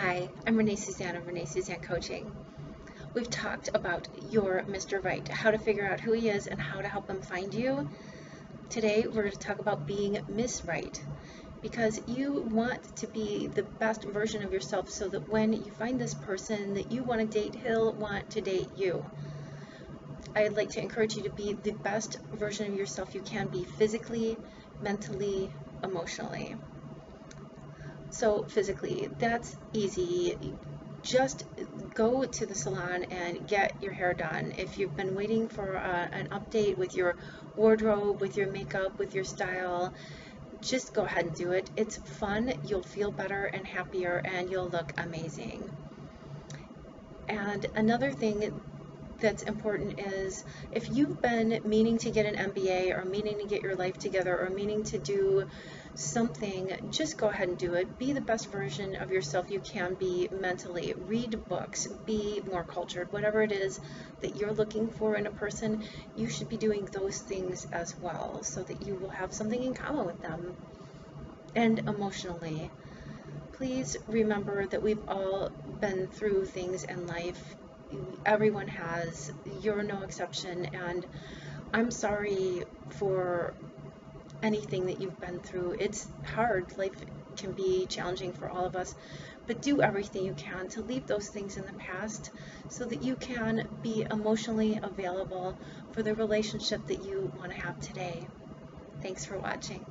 Hi, I'm Renee Suzanne of Renee Suzanne Coaching. We've talked about your Mr. Right, how to figure out who he is and how to help him find you. Today, we're going to talk about being Miss Right, because you want to be the best version of yourself so that when you find this person that you want to date, he'll want to date you. I'd like to encourage you to be the best version of yourself you can be physically, mentally, emotionally. So physically, that's easy. Just go to the salon and get your hair done. If you've been waiting for an update with your wardrobe, with your makeup, with your style, just go ahead and do it. It's fun. You'll feel better and happier, and you'll look amazing. And another thing that's important is if you've been meaning to get an MBA or meaning to get your life together or meaning to do something, just go ahead and do it. Be the best version of yourself you can be mentally. Read books, be more cultured. Whatever it is that you're looking for in a person, you should be doing those things as well so that you will have something in common with them. And emotionally, please remember that we've all been through things in life. Everyone has. You're no exception, and I'm sorry for anything that you've been through. It's hard. Life can be challenging for all of us, but do everything you can to leave those things in the past so that you can be emotionally available for the relationship that you want to have today. Thanks for watching.